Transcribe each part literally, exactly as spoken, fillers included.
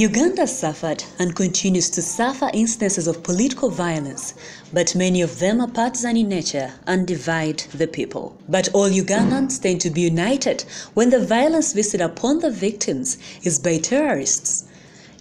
Uganda suffered and continues to suffer instances of political violence, but many of them are partisan in nature and divide the people. But all Ugandans tend to be united when the violence visited upon the victims is by terrorists.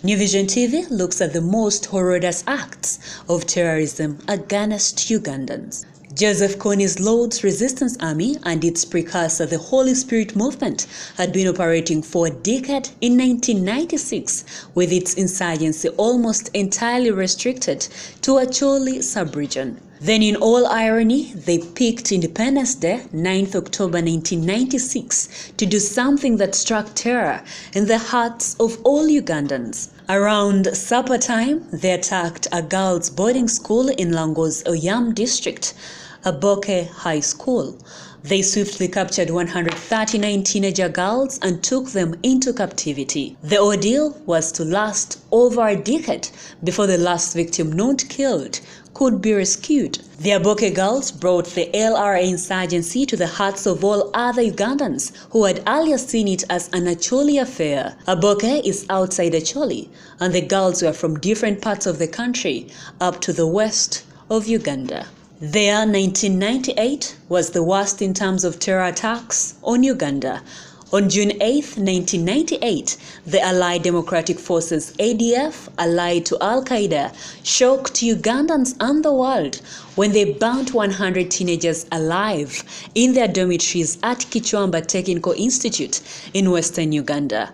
New Vision T V looks at the most horrendous acts of terrorism against Ugandans. Joseph Coney's Lord's Resistance Army and its precursor, the Holy Spirit Movement, had been operating for a decade in nineteen ninety-six, with its insurgency almost entirely restricted to Acholi sub-region. Then, in all irony, they picked Independence Day, ninth of October nineteen ninety-six, to do something that struck terror in the hearts of all Ugandans. Around supper time, they attacked a girls' boarding school in Lango's Oyam district, Aboke High School. They swiftly captured one hundred thirty-nine teenager girls and took them into captivity. The ordeal was to last over a decade before the last victim not killed could be rescued. The Aboke girls brought the L R A insurgency to the hearts of all other Ugandans who had earlier seen it as an Acholi affair. Aboke is outside Acholi, and the girls were from different parts of the country up to the west of Uganda. The year nineteen ninety-eight was the worst in terms of terror attacks on Uganda. On June eighth nineteen ninety-eight, the Allied Democratic Forces A D F, allied to Al-Qaeda, shocked Ugandans and the world when they burnt one hundred teenagers alive in their dormitories at Kichwamba Technical Institute in western Uganda.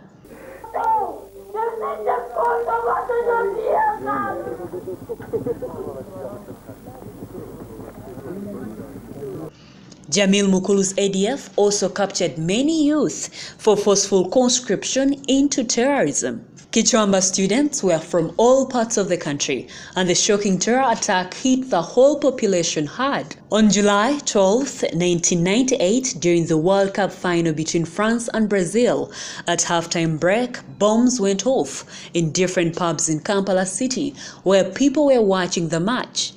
Jamil Mukulu's A D F also captured many youth for forceful conscription into terrorism. Kichwamba students were from all parts of the country, and the shocking terror attack hit the whole population hard. On July twelfth nineteen ninety-eight, during the World Cup final between France and Brazil, at halftime break, bombs went off in different pubs in Kampala city where people were watching the match.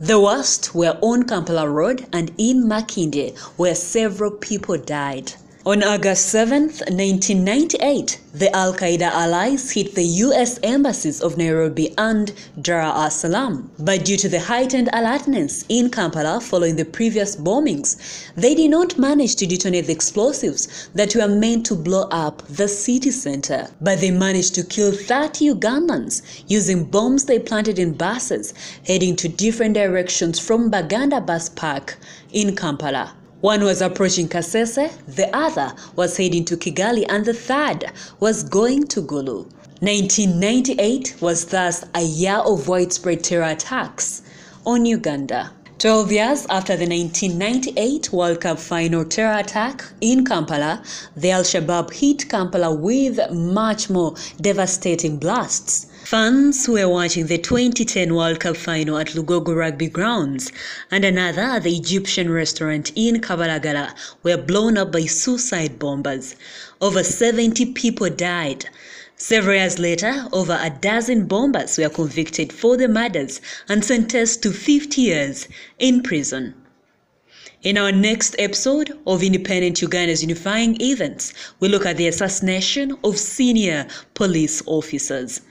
The worst were on Kampala Road and in Makindye, where several people died. On August seventh nineteen ninety-eight, the Al-Qaeda allies hit the U S embassies of Nairobi and Dar es Salaam. But due to the heightened alertness in Kampala following the previous bombings, they did not manage to detonate the explosives that were meant to blow up the city center. But they managed to kill thirty Ugandans using bombs they planted in buses heading to different directions from Baganda Bus Park in Kampala. One was approaching Kasese, the other was heading to Kigali, and the third was going to Gulu. nineteen ninety-eight was thus a year of widespread terror attacks on Uganda. Twelve years after the nineteen ninety-eight World Cup final terror attack in Kampala, the Al-Shabaab hit Kampala with much more devastating blasts. Fans were watching the twenty ten World Cup final at Lugogo Rugby Grounds, and another at the Egyptian restaurant in Kabalagala were blown up by suicide bombers. Over seventy people died. Several years later, over a dozen bombers were convicted for the murders and sentenced to fifty years in prison. In our next episode of Independent Uganda's Unifying Events, we look at the assassination of senior police officers.